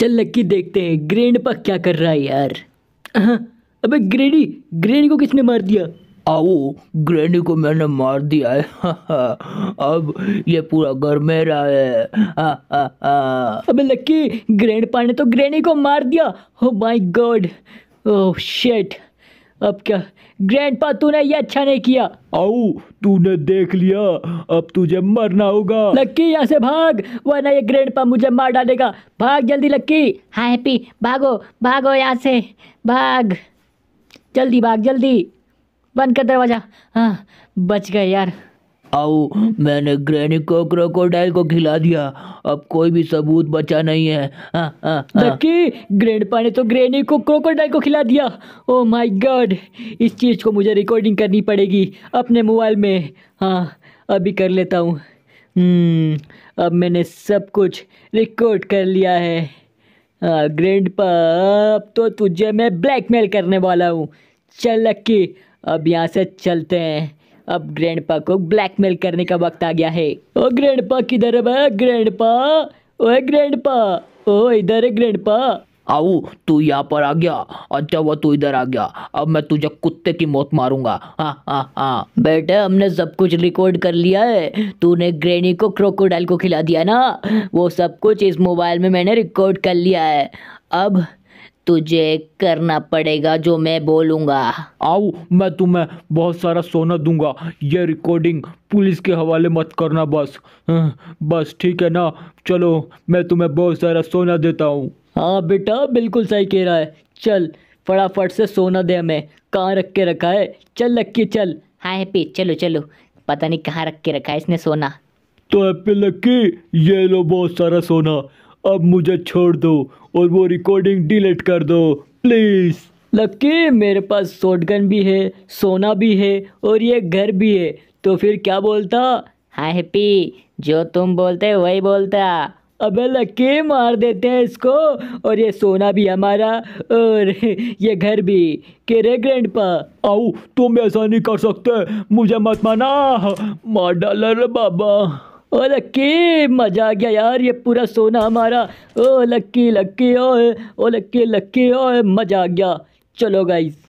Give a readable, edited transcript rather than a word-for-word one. चल लक्की देखते हैं ग्रैंडपा क्या कर रहा है यार। अबे ग्रैनी, ग्रैनी को किसने मार दिया? आओ, ग्रैनी को मैंने मार दिया है। अब ये पूरा घर मेरा है। अबे लक्की, ग्रैंडपा ने तो ग्रैनी को मार दिया। Oh my god, oh shit. अब क्या, ग्रैंडपा तूने ये अच्छा नहीं किया। आओ, तूने देख लिया, अब तुझे मरना होगा। लक्की यहाँ से भाग, वरना ये ग्रैंडपा मुझे मार डालेगा। भाग जल्दी लक्की। हाँ हैप्पी, भागो भागो यहाँ से, भाग जल्दी, भाग जल्दी। बंद कर दरवाजा। हाँ, बच गए यार। आओ, मैंने ग्रैनी को क्रोकोडाइल को खिला दिया, अब कोई भी सबूत बचा नहीं है। लकी, ग्रैंडपा ने तो ग्रैनी को क्रोकोडाइल को खिला दिया। ओ माय गॉड, इस चीज़ को मुझे रिकॉर्डिंग करनी पड़ेगी अपने मोबाइल में। हाँ, अभी कर लेता हूँ। अब मैंने सब कुछ रिकॉर्ड कर लिया है। हाँ ग्रैंडपा, अब तो तुझे मैं ब्लैकमेल करने वाला हूँ। चल लकी, अब यहाँ से चलते हैं। अब ग्रैंडपा को ब्लैकमेल करने का वक्त आ गया है। ओ ग्रैंडपा किधर है? ग्रैंडपा, ओए ग्रैंडपा, ओ इधर है ग्रैंडपा। आओ, तू यहाँ पर आ गया। अच्छा वो तू इधर आ गया, अब मैं तुझे कुत्ते की मौत मारूंगा। हाँ हाँ हाँ बेटा, हमने सब कुछ रिकॉर्ड कर लिया है। तूने ग्रैनी को क्रोकोडाइल को खिला दिया ना, वो सब कुछ इस मोबाइल में मैंने रिकॉर्ड कर लिया है। अब तुझे करना पड़ेगा जो मैं बोलूँगा। आओ, मैं तुम्हें बहुत सारा सोना दूंगा। ये रिकॉर्डिंग पुलिस के हवाले मत करना बस। बस ठीक है ना? चलो, मैं तुम्हें बहुत सारा सोना देता हूँ। हाँ बेटा, बिल्कुल सही कह रहा है। चल फटाफट से सोना दे हमें। कहाँ रख के रखा है? चल लक्की चल। हाँ हैप्पी, चलो चलो। पता नहीं कहाँ रख के रखा है इसने सोना। तो हैप्पी लक्की, ये लो बहुत सारा सोना। अब मुझे छोड़ दो और वो रिकॉर्डिंग डिलीट कर दो प्लीज़। लक्की, मेरे पास शॉटगन भी है, सोना भी है और ये घर भी है, तो फिर क्या बोलता? हाँ हैप्पी, जो तुम बोलते वही बोलता। अबे लक्की, मार देते हैं इसको, और ये सोना भी हमारा और ये घर भी। के रे ग्रैंडपा। आओ, तुम ऐसा नहीं कर सकते, मुझे मत माना, मार डाला रे बाबा। ओ लक्की, मजा आ गया यार, ये पूरा सोना हमारा। ओ लक्की लक्की, ओए ओ लक्की लक्की, ओए मजा आ गया। चलो गाइस।